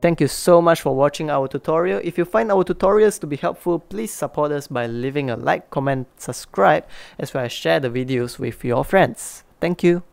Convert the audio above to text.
Thank you so much for watching our tutorial. If you find our tutorials to be helpful, please support us by leaving a like, comment, subscribe, as well as share the videos with your friends. Thank you.